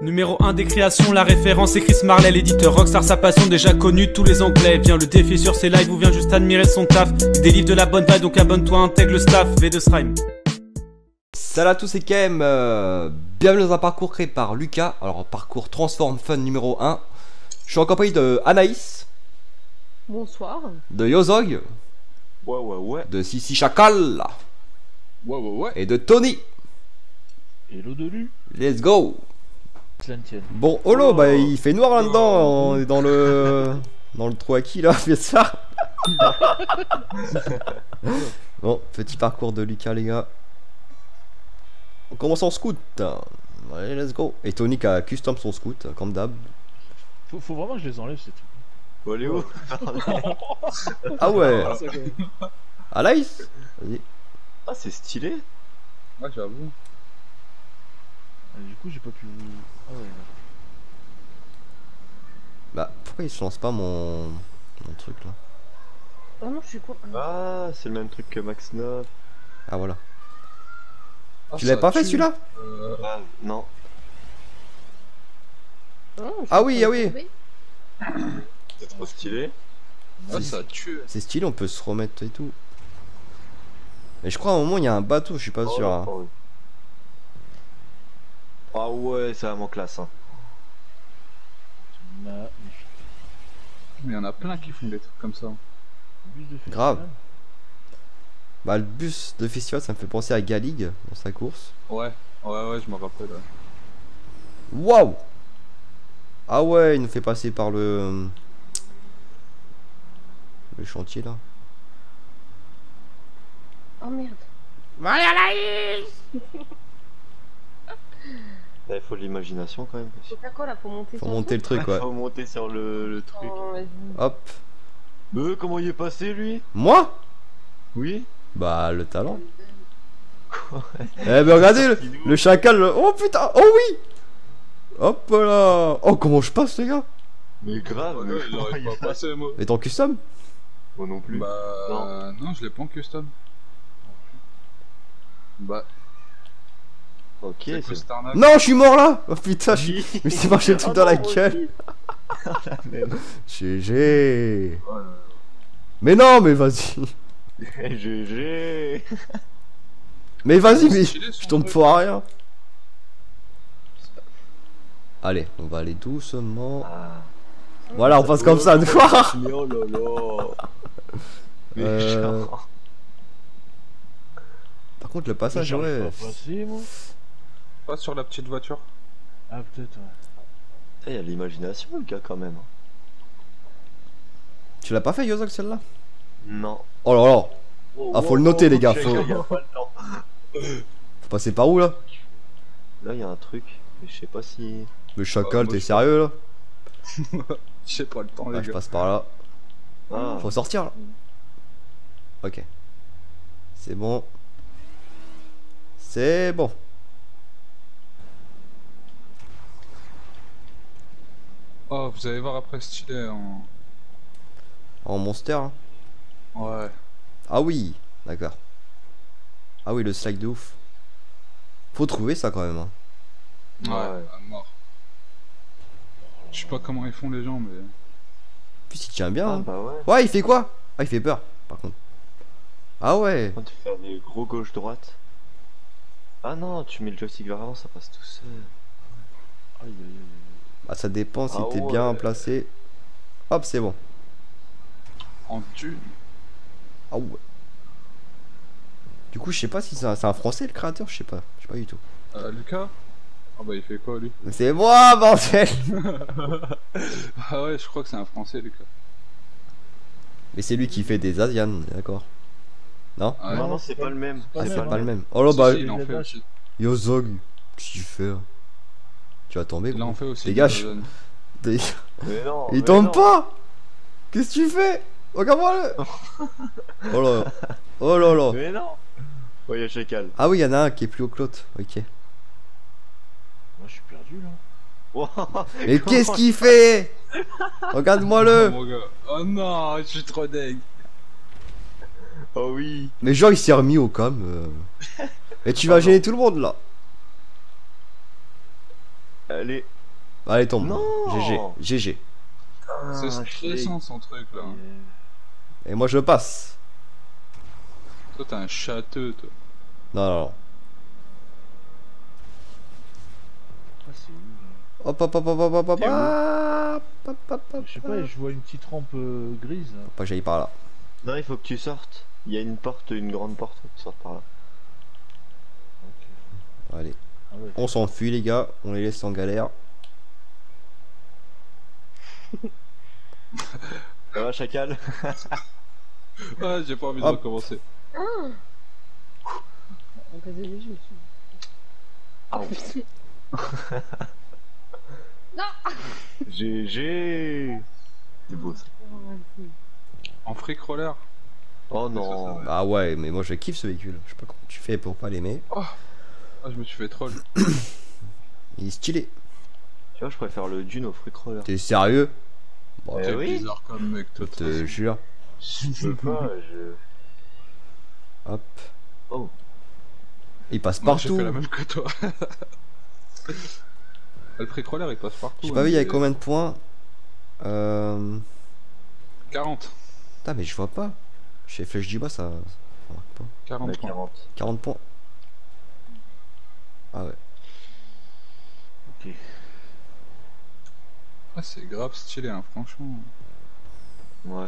Numéro 1 des créations, la référence est Kris Marley, l'éditeur rockstar, sa passion déjà connue, tous les anglais. Viens le défier sur ses lives ou viens juste admirer son taf. Des livres de la bonne vibe, donc abonne-toi, intègre le staff, V2SRIME. Salut à tous, c'est KM, bienvenue dans un parcours créé par Lucas. Alors parcours Transform Fun numéro 1. Je suis en compagnie de Anaïs. Bonsoir. De Yozhog. Ouais ouais ouais. De Sissi Chacal. Ouais ouais ouais. Et de Tony. Hello de lui. Let's go. Bon, holo, oh. Bah il fait noir là-dedans, on est dans le... dans le trou à qui là, fait ça. Bon, petit parcours de Lucas les gars. On commence en scout. Allez, let's go. Et Tony qui a custom son scout, comme d'hab. Faut vraiment que je les enlève, c'est tout. Bon, allez, oh. Ah ouais. Ah, nice. Vas-y. Ah, c'est stylé. Moi, j'avoue. Du coup j'ai pas pu... Ah ouais. Bah pourquoi il se lance pas mon truc là? Ah non je suis con. Ah c'est le même truc que Max 9. Ah voilà. Ah, tu l'avais pas fait celui-là? Bah, non. Oh, ah oui, ah oui. C'est trop stylé. Ah, ça tue. C'est stylé, on peut se remettre et tout. Mais je crois à un moment il y a un bateau, je suis pas sûr. Hein. Oui. Ah ouais, c'est vraiment classe hein. Mais il y en a plein qui font des trucs comme ça. Grave. Bah le bus de festival ça me fait penser à Galig dans sa course. Ouais, ouais ouais je m'en rappelle. Waouh. Ah ouais il nous fait passer par le... le chantier là. Oh merde. Allez Anaïs. Il faut de l'imagination quand même. Faut faire quoi là? Faut monter, faut sur monter le truc ouais. Faut monter sur le truc. Oh, hop. Comment il est passé lui? Moi? Oui. Bah le talent. Eh ben regardez le chacal. Oh putain. Oh oui. Hop là. Oh comment je passe les gars. Mais grave. Ouais, il aurait pas passé moi. Mais t'es en custom? Moi non plus. Bah non je l'ai pas en custom. Bah. Ok, non, je suis mort là. Oh putain, je suis... mais c'est marché le truc dans la gueule. GG. Mais non, mais vas-y. GG. Mais vas-y, mais je tombe pour rien. Allez, on va aller doucement. Voilà, on passe comme ça une fois. Oh là là. Par contre, le passage, ouais. Pas sur la petite voiture. Ah peut-être ouais. Il y a l'imagination le gars quand même. Tu l'as pas fait Yozhog celle-là? Non. Oh là là. Oh, ah faut le noter les gars. Faut passer par où là? Là il y a un truc. Mais je sais pas si... Le chacal t'es sérieux là? Je sais pas le temps là, les gars. Je passe par là. Ah. Faut sortir là. Ok. C'est bon. C'est bon. Oh, vous allez voir après stylé en... en monster hein. Ouais. Ah oui, d'accord. Ah oui, le slack de ouf. Faut trouver ça quand même hein. Ouais, à mort. Je sais pas comment ils font les gens mais... Puis il tient bien hein. Bah ouais. Ouais, il fait quoi? Ah, il fait peur par contre. Ah ouais. Quand tu fais des gros gauche-droite. Ah non, tu mets le joystick vers avant, ça passe tout seul. Aïe aïe aïe. Ah ça dépend si t'es bien placé. Hop c'est bon. En thune. Ah ouais. Du coup je sais pas si c'est un français le créateur, je sais pas du tout. Lucas. Ah bah il fait quoi lui? C'est moi bordel. Ah ouais je crois que c'est un français Lucas. Mais c'est lui qui fait des Asian, d'accord. Non, ah ouais, non c'est pas le même. Ah c'est pas le même. Oh là bah Yozhog, qu'est-ce qu'il fait? Tu vas tomber. Là, on fait aussi. Dégage. Mais non, il tombe pas. Qu'est-ce que tu fais? Regarde-moi le. Oh là. Oh là là. Mais non. Oh, il y a Chacal. Ah oui, il y en a un qui est plus haut que l'autre. Ok. Moi, je suis perdu là. Wow, mais qu'est-ce qu'il fait? Regarde-moi le. Oh non, je suis trop deg. Oh oui. Mais genre, il s'est remis au com. Et tu vas gêner tout le monde là. Allez. Allez, tombe. Non. GG. GG. Ah, c'est stressant son truc là. Et moi je passe. Toi t'es un châteux toi. Non, non, non. Hop hop hop hop hop hop hop. Je sais pas, je vois une petite rampe grise. Faut pas que j'aille par là. Non, il faut que tu sortes. Il y a une porte, une grande porte, faut que tu sortes par là. Okay. Allez. Ah ouais, on s'enfuit les gars, on les laisse en galère. Ça va Chacal? Ouais, j'ai pas envie de recommencer. Ah. On passe des jeux. Ah putain. Non. GG. C'est beau ça. En free crawler. Oh non. Ah ouais, mais moi je kiffe ce véhicule. Je sais pas comment tu fais pour pas l'aimer. Oh. Oh, je me suis fait troll. Il est stylé. Tu vois, je préfère le dune au free crawler. T'es sérieux? Bah, eh oui. Bizarre comme mec, toi. Je te jure. Je peux pas, je... Hop. Oh. Il passe partout. Moi, je fais la même que toi. Le pré-crawler il passe partout. J'ai pas vu, il y avait combien de points? 40. Putain, mais je vois pas. Chez Flèche du Bas, ça... 40 points. 40 points. Ah ouais. Ok. Ah, c'est grave stylé, hein, franchement. Ouais.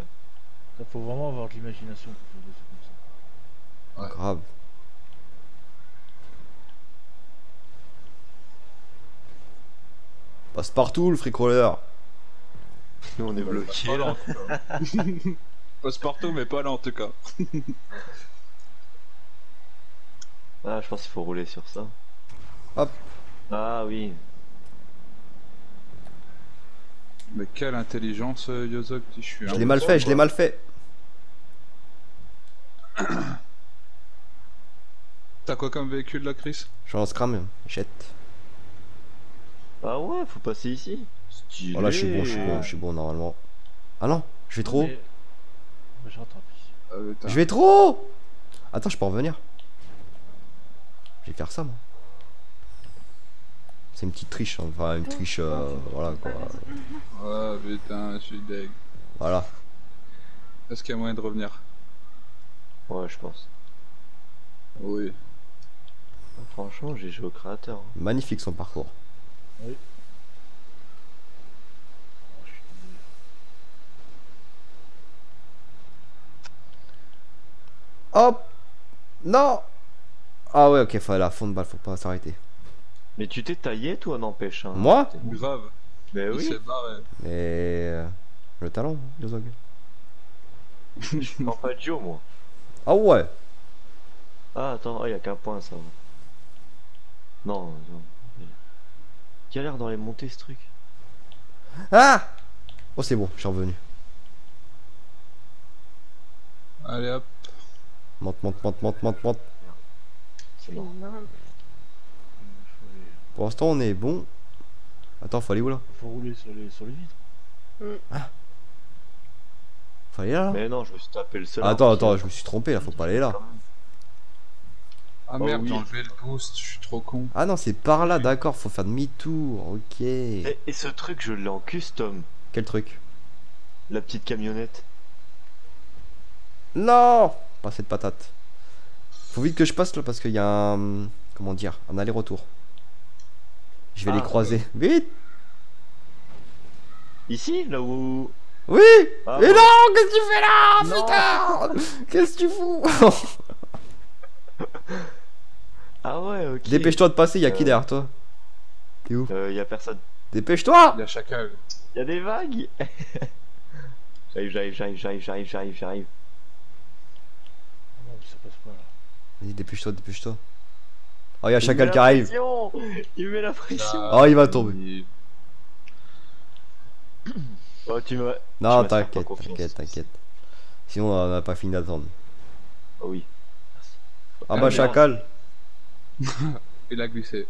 Ça, faut vraiment avoir de l'imagination pour faire des trucs comme ça. Ouais. Grave. Passe partout le free crawler. Nous on est bloqué. Passe partout mais pas là en tout cas. Ah je pense qu'il faut rouler sur ça. Hop. Ah oui. Mais quelle intelligence Yozhog, je suis. Je l'ai mal fait, je l'ai mal fait. T'as quoi comme véhicule là Kris? J'en scram, jette. Ah ouais, faut passer ici. Stylé. Voilà, je suis bon, je suis bon, je suis bon normalement. Ah non, je vais trop. Mais... je vais trop. Attends, je peux revenir. Je vais faire ça moi. C'est une petite triche, hein. Enfin une triche, voilà quoi. Oh putain, je suis deg. Voilà. Est-ce qu'il y a moyen de revenir? Ouais, je pense. Oui. Franchement, j'ai joué au créateur. Hein. Magnifique son parcours. Oui. Hop. Non. Ah ouais, ok, fallait la fond de balle, faut pas s'arrêter. Mais tu t'es taillé toi n'empêche hein. Moi grave. Mais oui. Mais le talent, Yozhog. Je suis pas Joe moi. Ah ouais. Ah attends, il y a qu'un point ça. Non, non. Galère dans les montées ce truc. Ah. Oh c'est bon, je suis revenu. Allez hop. Monte, monte, monte, monte, monte, monte. C'est bon. Pour l'instant on est bon. Attends, faut aller où là? Faut rouler sur les vitres. Ah. Faut aller là, là. Mais non, je me suis tapé le seul. Attends, attends, je me suis trompé là, faut pas aller là. Ah merde, j'ai enlevé le boost, je suis trop con. Ah non, c'est par là, d'accord, faut faire demi-tour, ok. Et ce truc, je l'ai en custom. Quel truc? La petite camionnette. Non! Pas cette patate. Faut vite que je passe là parce qu'il y a un... Comment dire? Un aller-retour. Je vais les croiser. Ouais. Vite! Ici? Là où... Oui! Ah, mais ouais. Non! Qu'est-ce que tu fais là? Non. Putain! Qu'est-ce que tu fous? Ah ouais, ok. Dépêche-toi de passer, y'a qui derrière toi? T'es où? Y'a personne. Dépêche-toi! Y'a Chacal. Y'a des vagues. J'arrive. Non, ça passe pas là. Vas-y, dépêche-toi, dépêche-toi. Oh, y'a Chacal qui arrive. Il met la pression. Oh, il va tomber. Oh, tu me... Non, t'inquiète, t'inquiète, t'inquiète. Sinon, on a pas fini d'attendre. Oh oui. Ah bah Chacal. Il a glissé.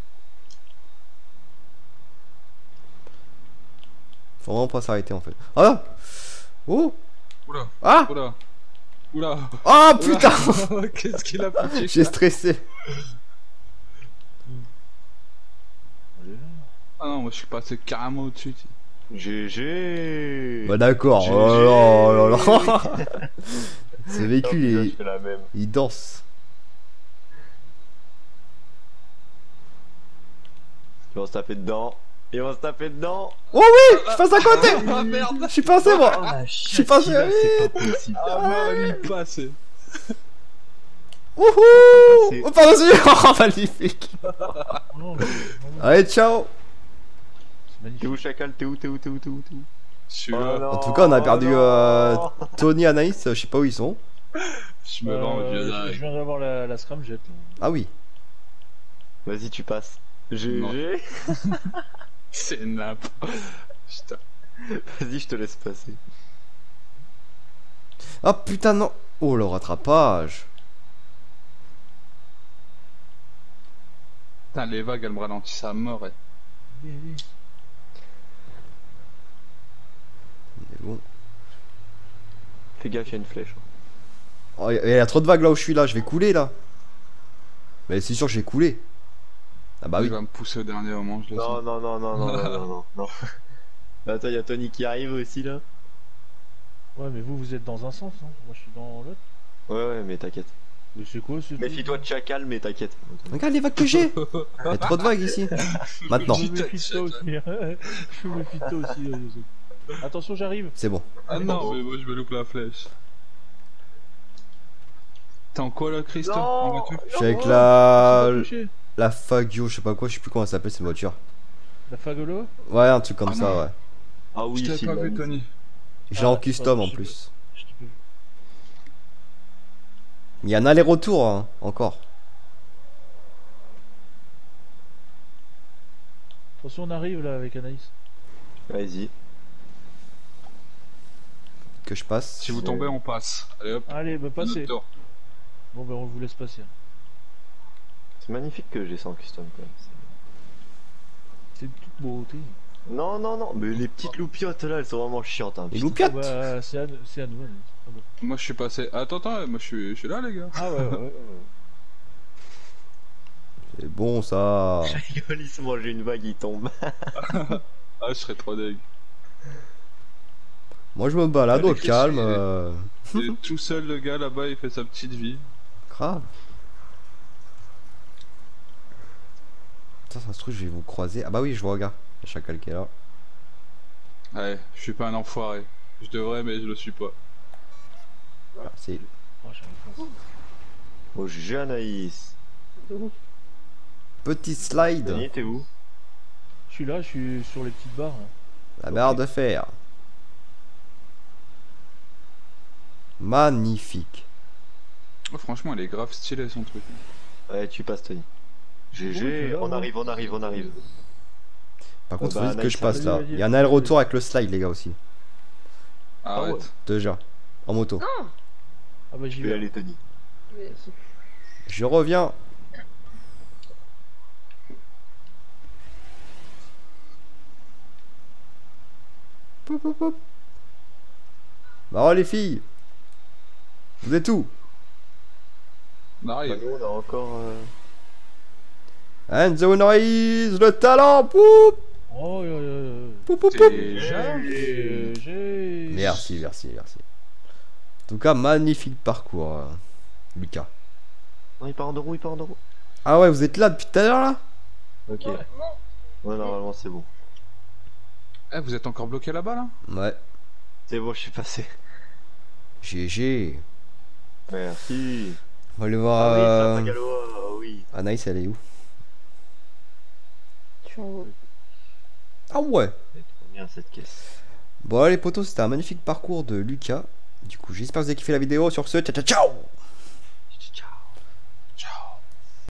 Faut vraiment pas s'arrêter en fait. Ah. Oh. Oula. Ah. Oula. Oula. Ah oh, putain. Qu'est-ce qu'il a foutu? J'ai stressé. Ah non, moi je suis passé carrément au-dessus. GG. Bah d'accord. Oh là là. Ce véhicule, il danse. Ils vont se taper dedans. Ils vont se taper dedans. Oh oui, je passe à côté. Ah merde. Je suis passé moi. Ah, je suis passé. C'est pas possible. Ah non, il est passé. Wouhou. Oh pardon. Magnifique. Allez, ciao. T'es où Chacal? T'es où? En tout cas on a perdu Tony, Anaïs, je sais pas où ils sont. Je me rends au Yozhog. Je viens d'avoir la SRIME, jette. Ah oui. Vas-y tu passes. GG. C'est nappe. Putain. Vas-y je te laisse passer. Ah putain non. Oh le rattrapage. Putain les vagues elles me ralentissent à mort. Oui oui. Bon. Fais gaffe, il y a une flèche. Oh, il y a trop de vagues là où je suis là, je vais couler là. Mais c'est sûr que je vais couler. Ah bah oui. Il va me pousser au dernier moment, je le sens. Non. Attends, il y a Tony qui arrive aussi là. Ouais, mais vous êtes dans un sens, hein. Moi je suis dans l'autre. Ouais, mais t'inquiète. Mais c'est quoi ce... Méfie-toi de Chacal, mais t'inquiète. Regarde les vagues que j'ai. Il y a trop de vagues ici. Maintenant. Je me méfie de toi aussi. Attention, j'arrive. C'est bon. Ah non, mais moi je me loupe la flèche. T'es en quoi là, Christophe? Je suis avec la Fagio, je sais pas quoi, je sais plus comment elle s'appelle cette voiture. La Fagolo? Ouais, un truc comme ça, ouais. Ah oui, je t'ai pas vu, Tony. J'ai en custom en plus. Il y a un aller-retour hein, encore. Attention, on arrive là avec Anaïs. Vas-y. Que je passe. Si vous tombez, on passe. Allez, hop. Allez, bah passez. Bon, bah on vous laisse passer. C'est magnifique que j'ai ça en custom quand même. C'est de toute beauté. Non, mais les petites loupiottes là, elles sont vraiment chiantes. Hein. Les loupiottes bah, c'est à nous. Ah, bah. Moi je suis passé. Attends, moi je suis là, les gars. Ah ouais. C'est bon ça. Je rigole, il se mange une vague, il tombe. Ah, je serais trop deg. Moi je me balade au calme. Il est tout seul le gars là-bas, il fait sa petite vie. Grave. Putain, ça se trouve, je vais vous croiser. Ah bah oui, je vois, gars. Le Chacal qui est là. Ouais, je suis pas un enfoiré. Je devrais, mais je le suis pas. Merci. Oh, Janaïs. Petit slide. Denis, t'es où? Je suis là, je suis sur les petites barres. La barre de fer. Magnifique. Oh, franchement, elle est grave stylée son truc. Ouais, tu passes, Tony. GG, oh, on arrive. Par contre, faut juste que je passe là. Il y en a le retour avec le slide, les gars, aussi. Arrête. Ah ouais. Déjà, en moto. Ah bah, j'y vais. Aller, Tony. Je reviens. Poup. Bah, oh, les filles. Vous êtes où? On arrive. On a encore. Enzo Noise, le talent, poup. Poup. Merci. En tout cas, magnifique parcours, Lucas. Non, il part en deux roues. Ah ouais, vous êtes là depuis tout à l'heure là? Ok. Ouais, normalement c'est bon. Eh, vous êtes encore bloqué là-bas là? Ouais. C'est bon, je suis passé. GG. Merci. On va aller voir. Ah oui, Anaïs, elle est où? Ah ouais. C'est trop bien cette caisse. Bon, les potos, c'était un magnifique parcours de Lucas. Du coup, j'espère que vous avez kiffé la vidéo. Sur ce, ciao.